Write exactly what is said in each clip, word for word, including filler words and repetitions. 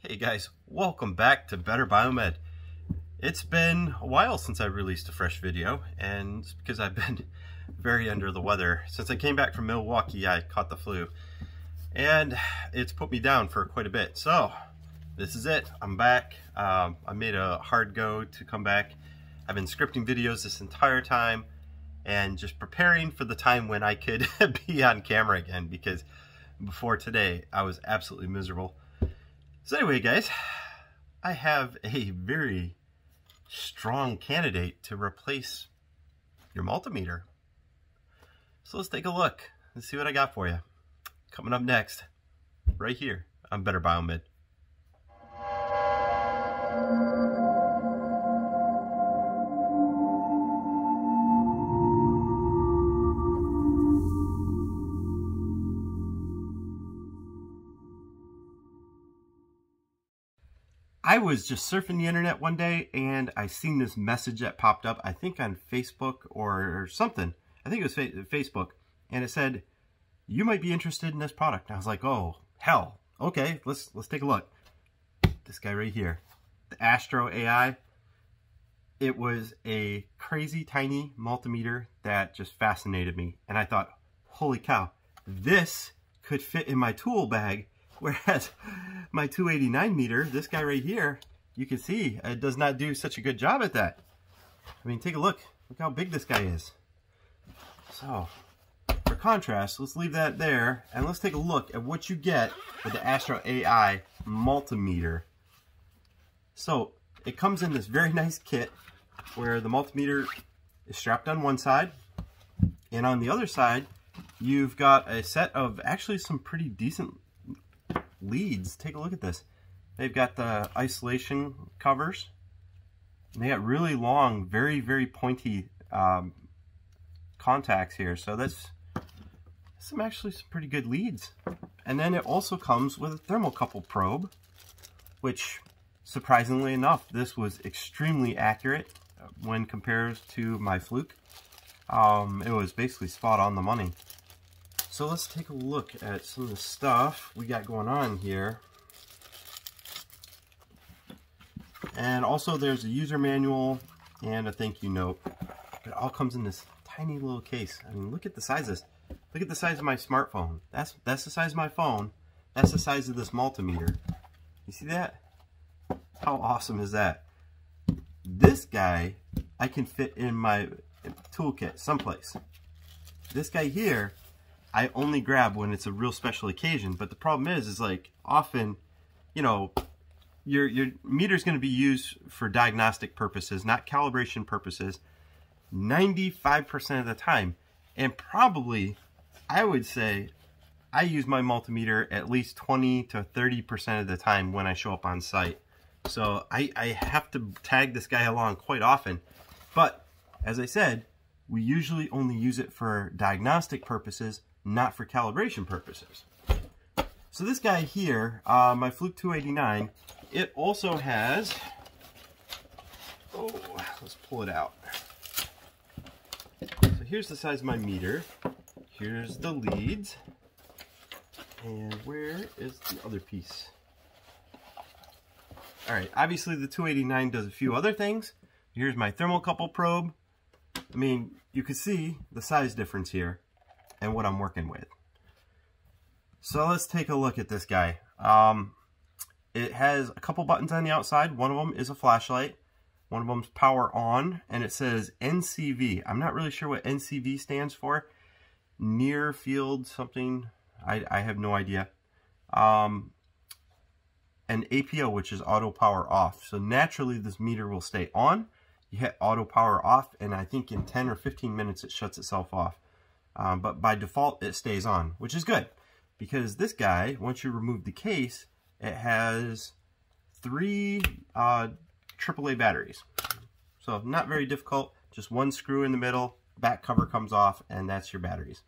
Hey guys, welcome back to Better Biomed. It's been a while since I released a fresh video, and it's because I've been very under the weather. Since I came back from Milwaukee, I caught the flu, and it's put me down for quite a bit. So this is it. I'm back. Um, I made a hard go to come back. I've been scripting videos this entire time and just preparing for the time when I could be on camera again, because before today, I was absolutely miserable. So anyway, guys, I have a very strong candidate to replace your multimeter. So let's take a look and see what I got for you. Coming up next, right here on Better Biomed. I was just surfing the internet one day and I seen this message that popped up, I think on Facebook or, or something. I think it was fa Facebook. And it said, you might be interested in this product. And I was like, oh, hell. Okay, let's let's take a look. This guy right here, the AstroAI. It was a crazy tiny multimeter that just fascinated me. And I thought, holy cow, this could fit in my tool bag. Whereas my two eighty-nine meter, this guy right here, you can see it does not do such a good job at that. I mean, take a look. Look how big this guy is. So, for contrast, let's leave that there, and let's take a look at what you get with the AstroAI multimeter. So, it comes in this very nice kit where the multimeter is strapped on one side, and on the other side, you've got a set of actually some pretty decent leads. Take a look at this. They've got the isolation covers. And they got really long, very, very pointy um, contacts here. So that's some actually some pretty good leads. And then it also comes with a thermocouple probe, which surprisingly enough, this was extremely accurate when compared to my Fluke. Um, it was basically spot on the money. So let's take a look at some of the stuff we got going on here. And also there's a user manual and a thank you note. It all comes in this tiny little case. I mean, look at the size of this. Look at the size of my smartphone. That's, that's the size of my phone. That's the size of this multimeter. You see that? How awesome is that? This guy I can fit in my toolkit someplace. This guy here, I only grab when it's a real special occasion, but the problem is, is like often, you know, your your meter's going to be used for diagnostic purposes, not calibration purposes, ninety-five percent of the time. And probably, I would say, I use my multimeter at least twenty to thirty percent of the time when I show up on site. So I, I have to tag this guy along quite often. But, as I said, we usually only use it for diagnostic purposes, not for calibration purposes. So this guy here, uh, my Fluke two eighty-nine, it also has, oh, let's pull it out. So here's the size of my meter, here's the leads, and where is the other piece? All right, obviously the two eighty-nine does a few other things. Here's my thermocouple probe. I mean, you can see the size difference here and what I'm working with. So let's take a look at this guy. Um, it has a couple buttons on the outside. One of them is a flashlight. One of them's power on, and it says N C V. I'm not really sure what N C V stands for. Near field something. I, I have no idea. Um, and A P O, which is auto power off. So naturally, this meter will stay on. You hit auto power off, and I think in ten or fifteen minutes it shuts itself off. Um, but by default, it stays on, which is good, because this guy, once you remove the case, it has three uh, triple A batteries. So not very difficult, just one screw in the middle, back cover comes off, and that's your batteries.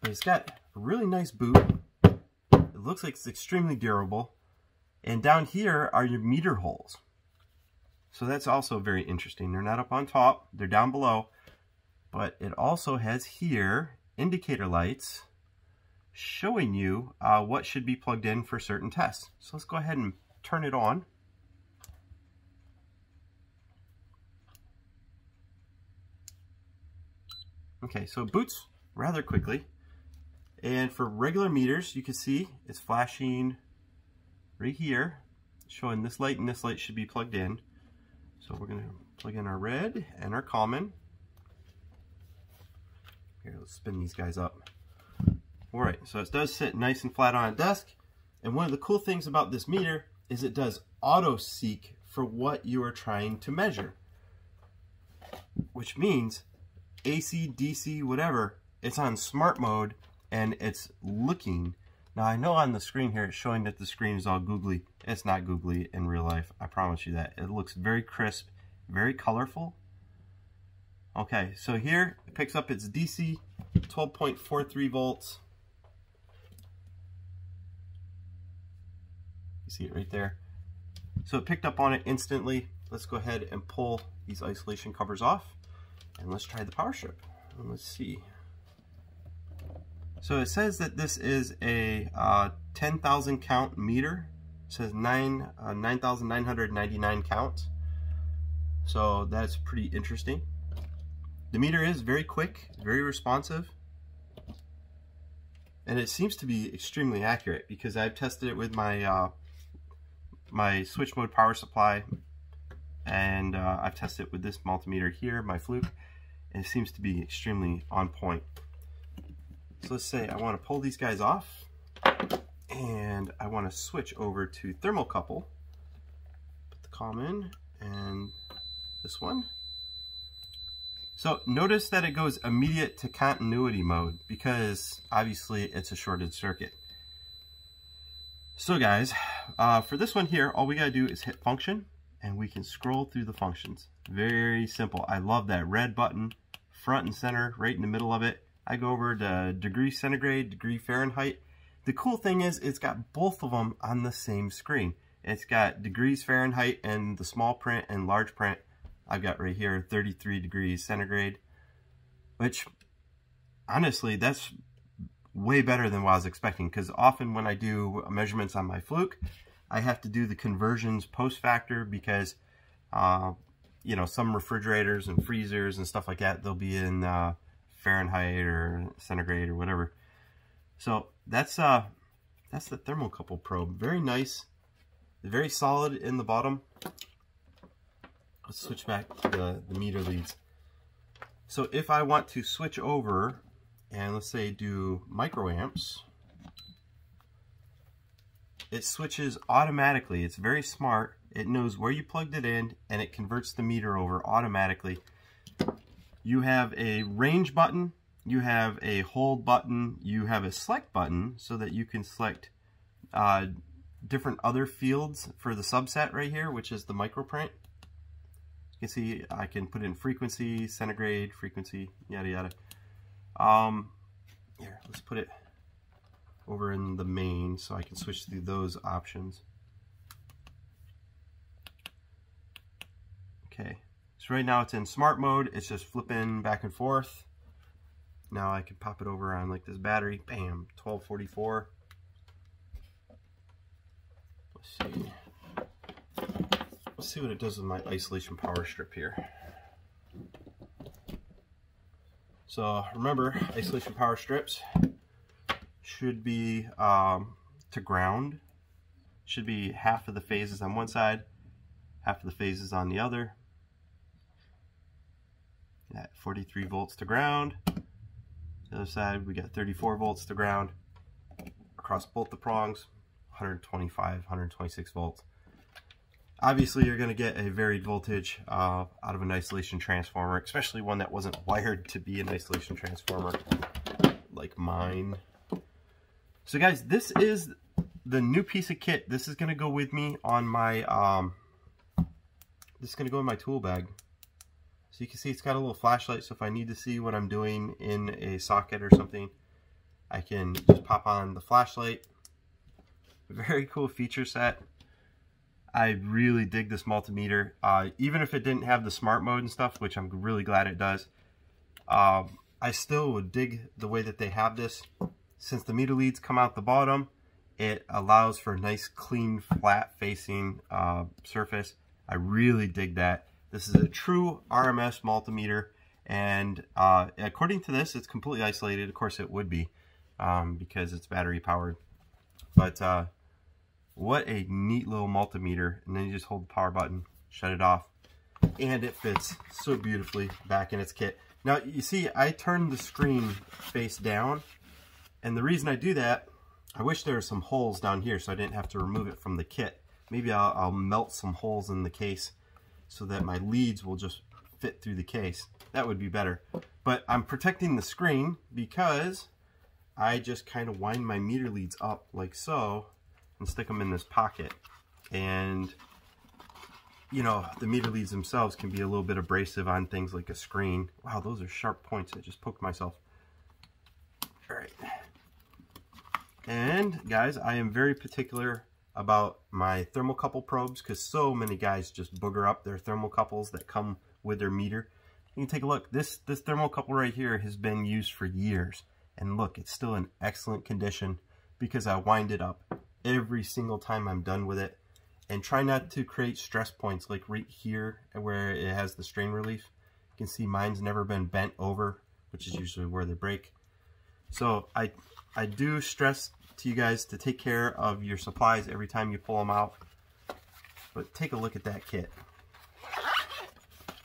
But it's got a really nice boot. It looks like it's extremely durable. And down here are your meter holes. So that's also very interesting. They're not up on top, they're down below, but it also has here indicator lights showing you uh, what should be plugged in for certain tests. So let's go ahead and turn it on. Okay, so it boots rather quickly. And for regular meters, you can see it's flashing right here, showing this light and this light should be plugged in. So we're gonna plug in our red and our common. Here, let's spin these guys up. All right, so it does sit nice and flat on a desk. And one of the cool things about this meter is it does auto-seek for what you are trying to measure, which means A C, D C, whatever, it's on smart mode and it's looking. Now I know on the screen here it's showing that the screen is all googly. It's not googly in real life, I promise you that. It looks very crisp, very colorful. Okay, so here it picks up its D C, twelve point four three volts. You see it right there. So it picked up on it instantly. Let's go ahead and pull these isolation covers off. And let's try the power strip. And let's see. So it says that this is a uh, ten thousand count meter. It says nine thousand nine hundred ninety-nine count. So that's pretty interesting. The meter is very quick, very responsive. And it seems to be extremely accurate because I've tested it with my, uh, my switch mode power supply. And uh, I've tested it with this multimeter here, my Fluke. And it seems to be extremely on point. So let's say I want to pull these guys off and I want to switch over to thermocouple. Put the common and this one. So notice that it goes immediate to continuity mode because obviously it's a shorted circuit. So guys, uh, for this one here, all we got to do is hit function and we can scroll through the functions. Very simple. I love that red button front and center right in the middle of it. I go over to degree centigrade, degree Fahrenheit. The cool thing is it's got both of them on the same screen. It's got degrees Fahrenheit and the small print and large print. I've got right here thirty-three degrees centigrade, which honestly that's way better than what I was expecting because often when I do measurements on my Fluke, I have to do the conversions post-factor because uh, you know, some refrigerators and freezers and stuff like that, they'll be in uh, Fahrenheit or centigrade or whatever. So that's uh, that's the thermocouple probe. Very nice, very solid in the bottom. Let's switch back to the, the meter leads. So if I want to switch over and let's say do microamps, it switches automatically. It's very smart. It knows where you plugged it in and it converts the meter over automatically. You have a range button, you have a hold button, you have a select button so that you can select uh, different other fields for the subset right here, which is the microprint. You can see I can put in frequency, centigrade, frequency, yada yada. Um, here, let's put it over in the main so I can switch through those options. Okay, so right now it's in smart mode, it's just flipping back and forth. Now I can pop it over on like this battery, bam, twelve forty-four. Let's see. Let's see what it does with my isolation power strip here. So remember, isolation power strips should be um, to ground, should be half of the phases on one side, half of the phases on the other. At forty-three volts to ground, the other side we got thirty-four volts to ground across both the prongs, one twenty-five, one twenty-six volts. Obviously you're going to get a varied voltage uh, out of an isolation transformer, especially one that wasn't wired to be an isolation transformer like mine. So guys, this is the new piece of kit. This is going to go with me on my, um, this is going to go in my tool bag. So you can see it's got a little flashlight, so if I need to see what I'm doing in a socket or something, I can just pop on the flashlight. Very cool feature set. I really dig this multimeter. Uh, even if it didn't have the smart mode and stuff, which I'm really glad it does, um, I still would dig the way that they have this. Since the meter leads come out the bottom, it allows for a nice, clean, flat-facing uh, surface. I really dig that. This is a true R M S multimeter, and uh, according to this, it's completely isolated. Of course, it would be um, because it's battery-powered. But uh, what a neat little multimeter. And then you just hold the power button, shut it off, and it fits so beautifully back in its kit. Now, you see, I turned the screen face down, and the reason I do that, I wish there were some holes down here so I didn't have to remove it from the kit. Maybe I'll, I'll melt some holes in the case so that my leads will just fit through the case. That would be better. But I'm protecting the screen because I just kind of wind my meter leads up like so and stick them in this pocket. And, you know, the meter leads themselves can be a little bit abrasive on things like a screen. Wow, those are sharp points. I just poked myself. All right. And, guys, I am very particular about my thermocouple probes because so many guys just booger up their thermocouples that come with their meter. You can take a look. This, this thermocouple right here has been used for years. And look, it's still in excellent condition because I wind it up every single time I'm done with it. And try not to create stress points like right here where it has the strain relief. You can see mine's never been bent over, which is usually where they break. So I, I do stress to you guys to take care of your supplies every time you pull them out. But take a look at that kit.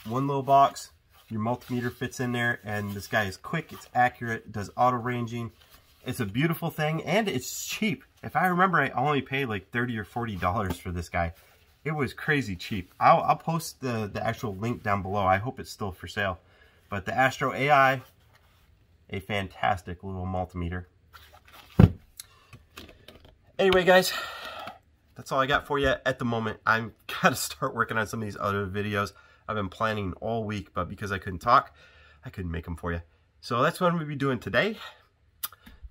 One little box, your multimeter fits in there, and this guy is quick, it's accurate, does auto ranging. It's a beautiful thing, and it's cheap. If I remember, I only paid like thirty or forty dollars for this guy. It was crazy cheap. I'll, I'll post the, the actual link down below. I hope it's still for sale. But the AstroAI, a fantastic little multimeter. Anyway, guys, that's all I got for you at the moment. I've got to start working on some of these other videos. I've been planning all week, but because I couldn't talk, I couldn't make them for you. So that's what I'm going to be doing today.